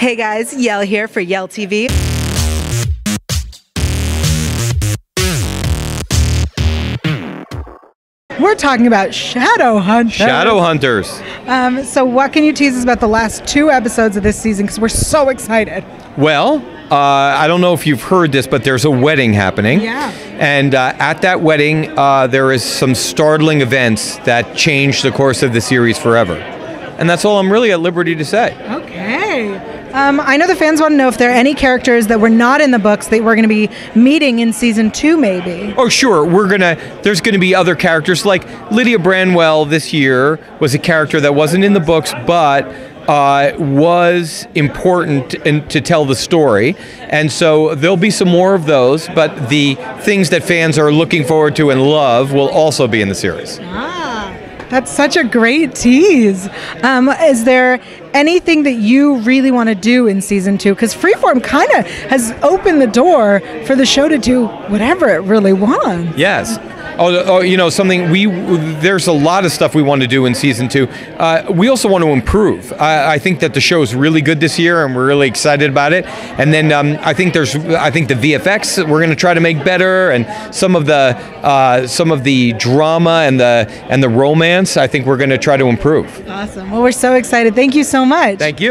Hey guys, Yael here for Yael TV. We're talking about Shadowhunters. Shadowhunters. So what can you tease us about the last two episodes of this season? Because we're so excited. Well, I don't know if you've heard this, but there's a wedding happening. Yeah. And at that wedding, there is some startling events that change the course of the series forever. And that's all I'm really at liberty to say. Okay. I know the fans want to know if there are any characters that were not in the books that we're going to be meeting in season 2, maybe. Oh, sure. There's going to be other characters. Like Lydia Branwell this year was a character that wasn't in the books, but was important to tell the story. And so there'll be some more of those, but the things that fans are looking forward to and love will also be in the series. That's such a great tease. Is there anything that you really want to do in season 2? Because Freeform kind of has opened the door for the show to do whatever it really wants. Yes. Oh, you know, something there's a lot of stuff we want to do in season 2. We also want to improve. I think that the show is really good this year, and we're really excited about it. And then I think the VFX we're going to try to make better, and some of the drama and the romance I think we're going to try to improve. Awesome. Well, we're so excited. Thank you so much. Thank you.